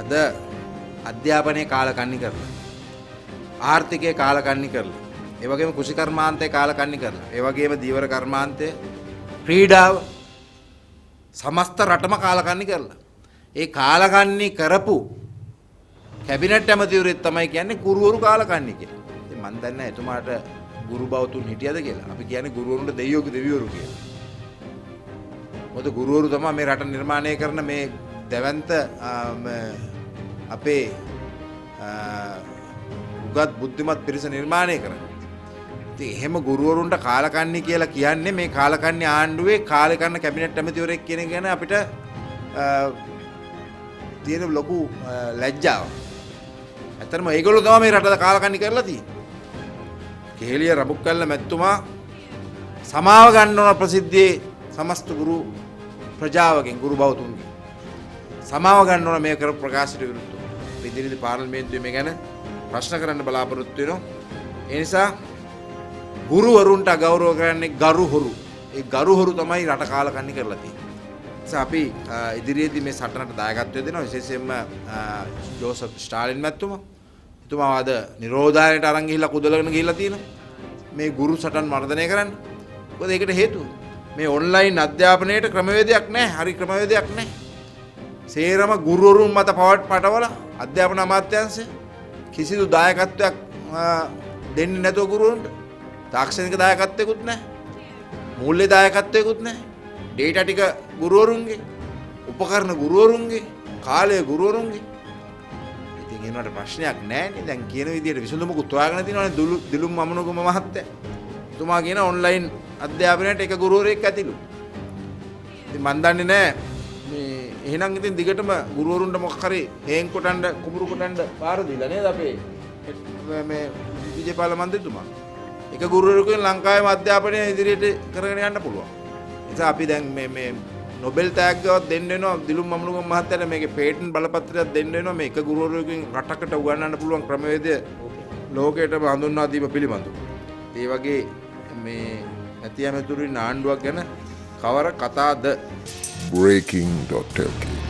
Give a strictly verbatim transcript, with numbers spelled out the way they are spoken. අද අධ්‍යාපනයේ කාලකන්ණි කරලා ආර්ථිකයේ කාලකන්ණි කරලා ඒ වගේම කුෂි කර්මාන්තයේ කාලකන්ණි කරලා ඒ වගේම දීවර කර්මාන්තයේ ක්‍රීඩාව සමස්ත රටම කාලකන්ණි කරලා ඒ කාලකන්ණි කරපු කැබිනට් ඇමතිවරයෙක් තමයි කියන්නේ කුරුවරු කාලකන්ණි කියලා. ඉතින් මන් දන්නේ නැහැ එතුමාට ගුරු බවතුන් හිටියද කියලා. අපි කියන්නේ ගුරුවරුන්ට දෙවියෝගේ දෙවිවරු කියලා. මොකද ගුරුවරු තමයි මේ රට නිර්මාණය කරන මේ දැවැන්ත අපේ උගත් බුද්ධිමත් පිරිස නිර්මාණය කරන්නේ. ඉතින් එහෙම ගුරුවරුන්ට කාලකන්ණි කියලා කියන්නේ මේ කාලකන්ණි ආණ්ඩුවේ කාලේ කරන කැබිනට් ඇමතිවරයෙක් කියන එක ගැන අපිට තියෙන ලොකු ලැජ්ජාවක්. ඇත්තටම ඒගොල්ලෝ තමයි මේ රට කාලකන්ණි කරලා තියෙන්නේ. කේලිය රබුක්කල්ල මැතිතුමා සමාව ගන්න ඕන ප්‍රසිද්ධියේ සමස්ත ගුරු ප්‍රජාවගෙන් ගුරු බවතුන්ගෙන් සමාව ගන්න ඕන මේ කරපු ප්‍රකාශයට විරුද්ධව ඉදිරිදි පාර්ලිමේන්තුවේ මේ ගැන ප්‍රශ්න කරන්න බලාපොරොත්තු වෙනවා. ඒ නිසා ගුරුවරුන්ට අගෞරව කරන්නේ ගරුහුරු. ඒ ගරුහුරු තමයි රට කාලකන්ණි කරලා තියෙන්නේ. ඒ නිසා අපි ඉදිරියේදී මේ සටනට දායකත්වය දෙනවා විශේෂයෙන්ම ජෝසප් ස්ටාලින් මැතිතුමා. එතුමා අද නිරෝධායනයට අරන් ගිහිල්ලා කුදලගෙන ගිහිල්ලා තියෙනවා. මේ ගුරු සටන් වර්ධනය කරන්න. මොකද ඒකට හේතුව මේ ඔන්ලයින් අධ්‍යාපනයේට ක්‍රමවේදයක් නැහැ. හරි ක්‍රමවේදයක් නැහැ. සේරම ගුරුවරුන් මත පටවල අධ්‍යාපන අමාත්‍යාංශය කිසිදු දායකත්වයක් දෙන්නේ නැතුව ගුරුවරුන්ට තාක්ෂණික දායකත්වයක්වත් නැහැ. මූල්‍ය දායකත්වයක්වත් නැහැ. ඩේටා ටික ගුරුවරුන්ගේ, උපකරණ ගුරුවරුන්ගේ, කාලය ගුරුවරුන්ගේ. ඒනට ප්‍රශ්නයක් නැහැ. දැන් කියන විදිහට විසඳුමකුත් හොයාගෙන තියෙනවානේ දිලුම් මමනුගම මහත්තයා. එතුමා කියන ඔන්ලයින් අධ්‍යාපනයට එක ගුරුවරයෙක් ඇතිලු. ඉතින් මන් දන්නේ නැහැ මේ එහෙනම් ඉතින් දිගටම ගුරුවරුන්ට මොකක් හරි හේන් කොටන්න කුඹුරු කොටන්න බාර දීලා නේද අපේ මේ විජේපාල මන්ත්‍රීතුමා. එක ගුරුවරයෙකුෙන් ලංකාවේ අධ්‍යාපනය ඉදිරියට කරගෙන යන්න පුළුවන්. ඒ නිසා අපි දැන් මේ මේ නොබෙල් තෑග්ගවත් දෙන්න වෙනවා දිලුම් මමනුගම මහත්තයාට. මේකේ පේටන්ට් බලපත්‍රයක් දෙන්න වෙනවා. මේ එක ගුරුවරයෙකුෙන් රටකට උගන්වන්න පුළුවන් ක්‍රමවේදය ලෝකයටම හඳුන්වා දීම පිළිබඳව. ඒ වගේ මේ ඇති ඇමතුරුයි නාණ්ඩුවක් ගැන කවර කතාද? breaking dot l k